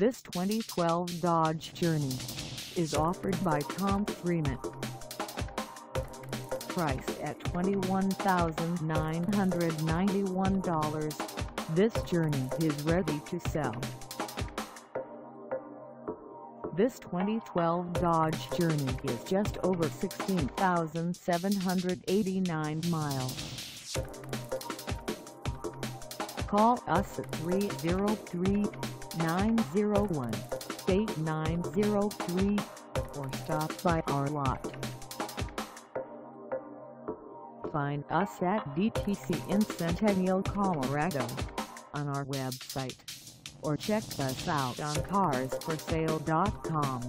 This 2012 Dodge Journey is offered by Tom Freeman. Priced at $21,991, this Journey is ready to sell. This 2012 Dodge Journey is just over 16,789 miles. Call us at 303-901-8903 or stop by our lot. Find us at DTC in Centennial, Colorado on our website, or check us out on carsforsale.com.